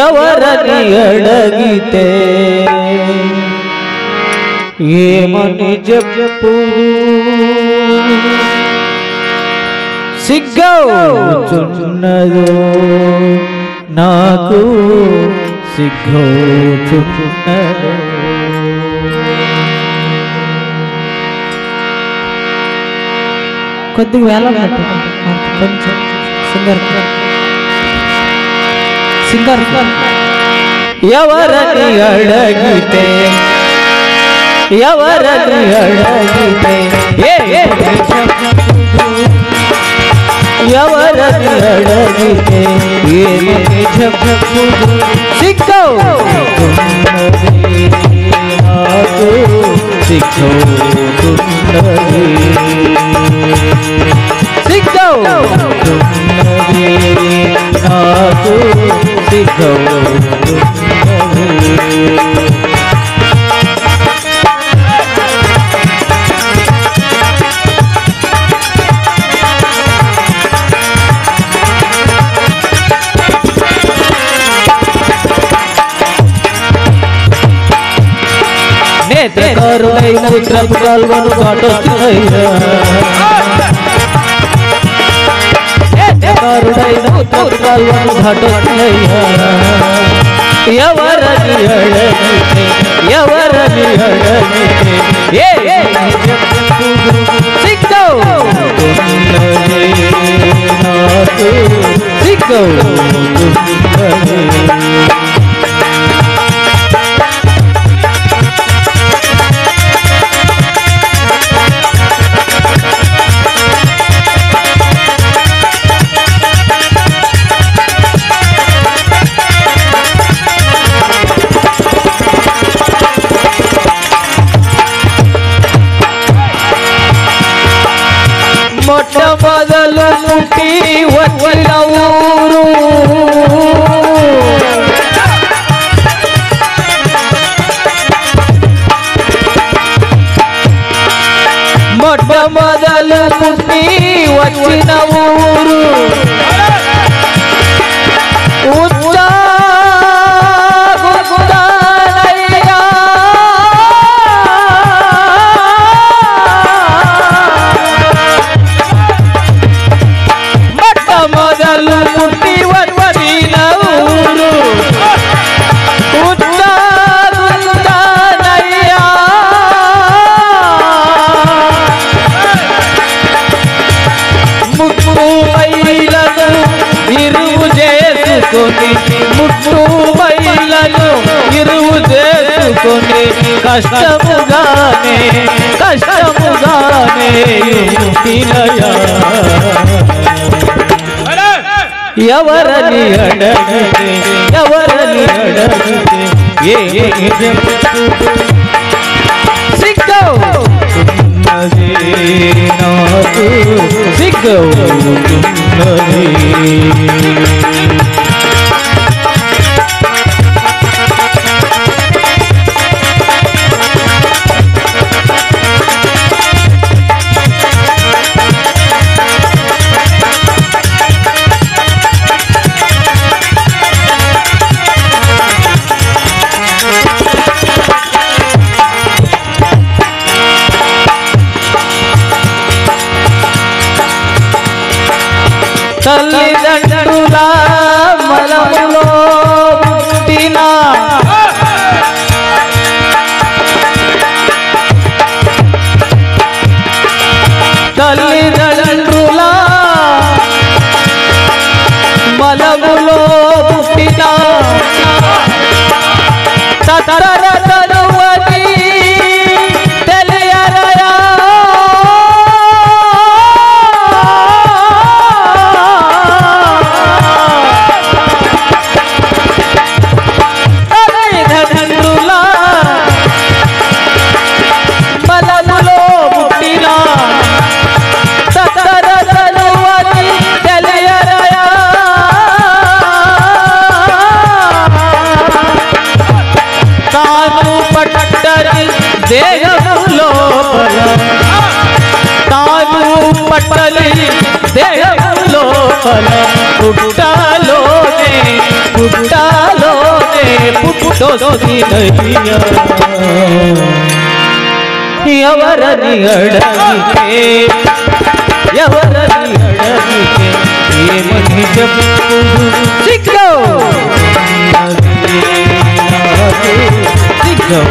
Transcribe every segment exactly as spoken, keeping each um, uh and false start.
एवरनी अडगिते येमनि जपु सिग्गौचुन्नदो नाकु सिग्गौचुन्नदो कोद्दिगा वेला माडु कोंचेम सुंदर सिंगर एवरनी अडगिते एवरनी अडगिते एवरनी अडगिते येमनि जपु सिग्गौचुन्नदे नाकु सिग्गौचुन्नदे सिग्गौचुन्नदे नाकु सिग्गौचुन्नदे करुणै पुत्र पुगल्वनु काटुत्तैया करुणै पुत्र पुगल्वनु काटुत्तैया एवरनी अडगिते एवरनी अडगिते येमनि जपु सिग्गौचुन्नदे नाकु सिग्गौचुन्नदे बदल नुटी वचलूरू मोट बदल नुटी वचनूरू कष्टमुगाने कष्टमुगाने मुक्तिलया एवरनी अडगिते एवरनी अडगिते येमनि जपु सिग्गौचुन्नदे नाकु सिग्गौचुन्नदे तल्लिदंडुला मलमुलो पुट्टिन डालोगे फूट डालोगे फूटो दोगी नैया एवरानी अड़गिते एवरानी अड़गिते ये मनी जब सीख लो सीख लो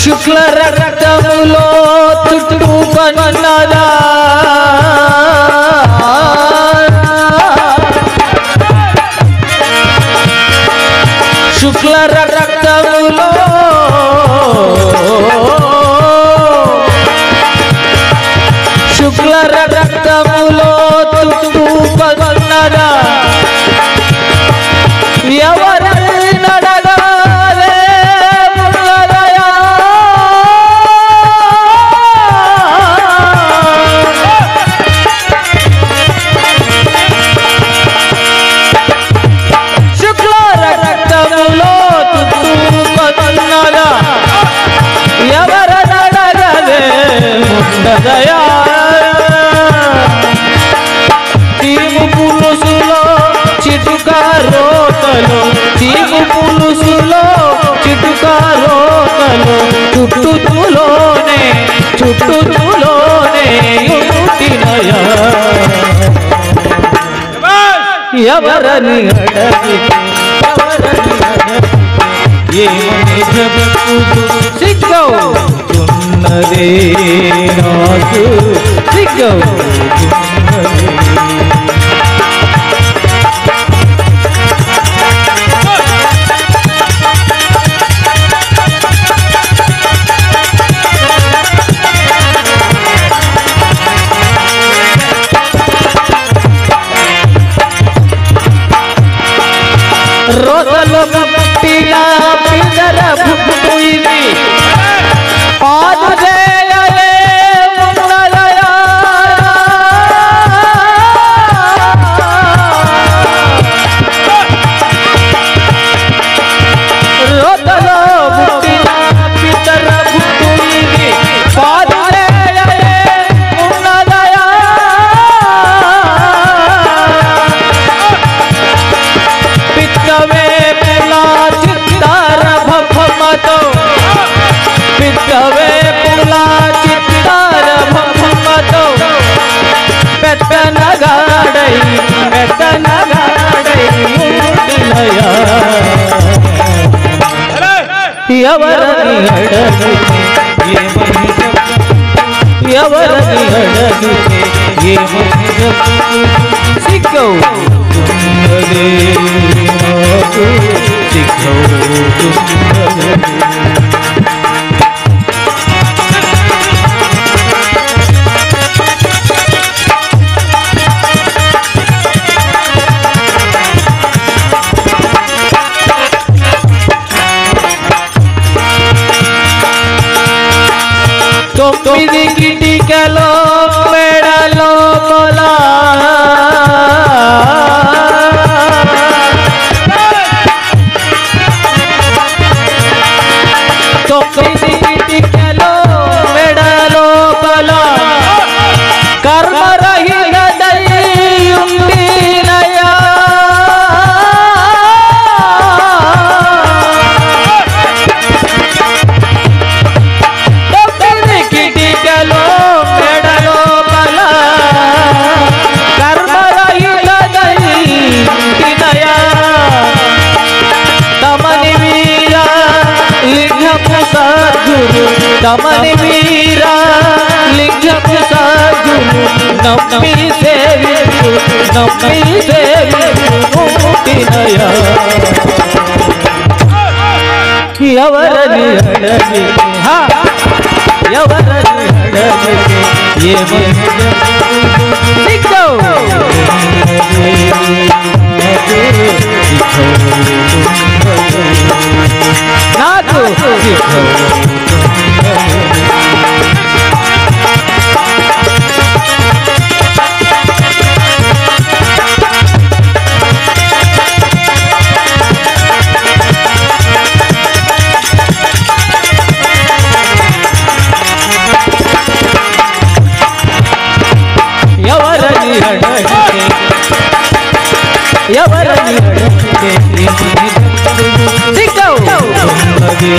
शुक्ल रक्तमुलो शुक्ल रक्तमुलो तुतु पगनरा चुट्टू तुलो ने चुट्टू तुलो ने उटी नया एवरानी अड़गिते ये मनी जब सिगो चुन रे नाचू सिगो रोदलो पिला पिंजर भुकुईनी आज रे रे मुन्नलया रोदलो पिला पिंजर भुकुईनी आज रे रे मुन्नलया पितवे पितवे पुला चितार भमतो पेटन गाड़ई पेटन गाड़ई मुटिलया एवरानी अड़गिते ये मनी जब एवरानी अड़गिते ये मनी जब सिखो तुमरे नाचो सिखो तुमरे तोमिदी गिटी के लो मेरा लो बोला तोमिदी गिटी के लो मेरा लो बोला कर्म रही तमनि मीरा लिखप साधु नम्मी देवी नम्मी देवी मुक्ति नया एवरानी अड़गिते हाँ एवरानी अड़गिते ये मनी जब सिखो Evarani Adigethe Sikhao Sikhao